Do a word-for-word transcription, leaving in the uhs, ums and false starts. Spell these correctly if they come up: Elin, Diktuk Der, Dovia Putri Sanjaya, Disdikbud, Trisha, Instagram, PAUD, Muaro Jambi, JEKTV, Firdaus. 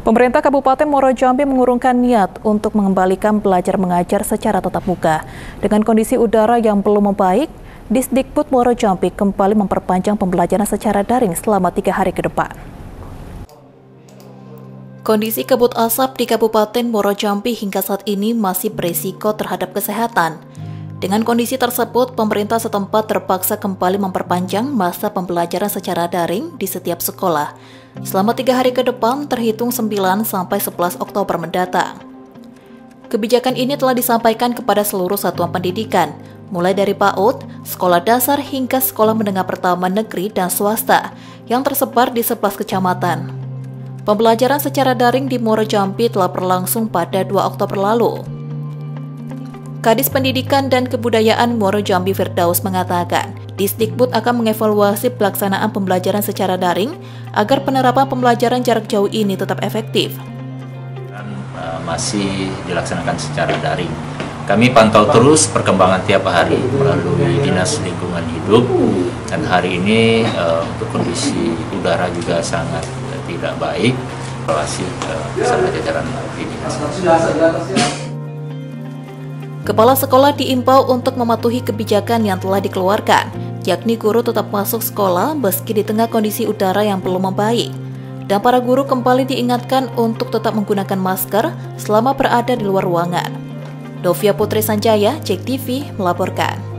Pemerintah Kabupaten Muaro Jambi mengurungkan niat untuk mengembalikan belajar mengajar secara tatap muka. Dengan kondisi udara yang belum membaik, Disdikbud Muaro Jambi kembali memperpanjang pembelajaran secara daring selama tiga hari ke depan. Kondisi kabut asap di Kabupaten Muaro Jambi hingga saat ini masih berisiko terhadap kesehatan. Dengan kondisi tersebut, pemerintah setempat terpaksa kembali memperpanjang masa pembelajaran secara daring di setiap sekolah selama tiga hari ke depan terhitung sembilan sampai sebelas Oktober mendatang. Kebijakan ini telah disampaikan kepada seluruh satuan pendidikan, mulai dari P A U D, sekolah dasar hingga sekolah menengah pertama negeri dan swasta yang tersebar di sebelas kecamatan. Pembelajaran secara daring di Muaro Jambi telah berlangsung pada dua Oktober lalu. Kadis Pendidikan dan Kebudayaan Muaro Jambi Firdaus mengatakan, Disdikbud akan mengevaluasi pelaksanaan pembelajaran secara daring agar penerapan pembelajaran jarak jauh ini tetap efektif. Dan, uh, masih dilaksanakan secara daring. Kami pantau terus perkembangan tiap hari melalui Dinas Lingkungan Hidup, dan hari ini uh, untuk kondisi udara juga sangat uh, tidak baik. Evaluasi uh, bersama jajaran dinas. Kepala sekolah diimbau untuk mematuhi kebijakan yang telah dikeluarkan, yakni guru tetap masuk sekolah meski di tengah kondisi udara yang belum membaik. Dan para guru kembali diingatkan untuk tetap menggunakan masker selama berada di luar ruangan. Dovia Putri Sanjaya, J E K T V, melaporkan.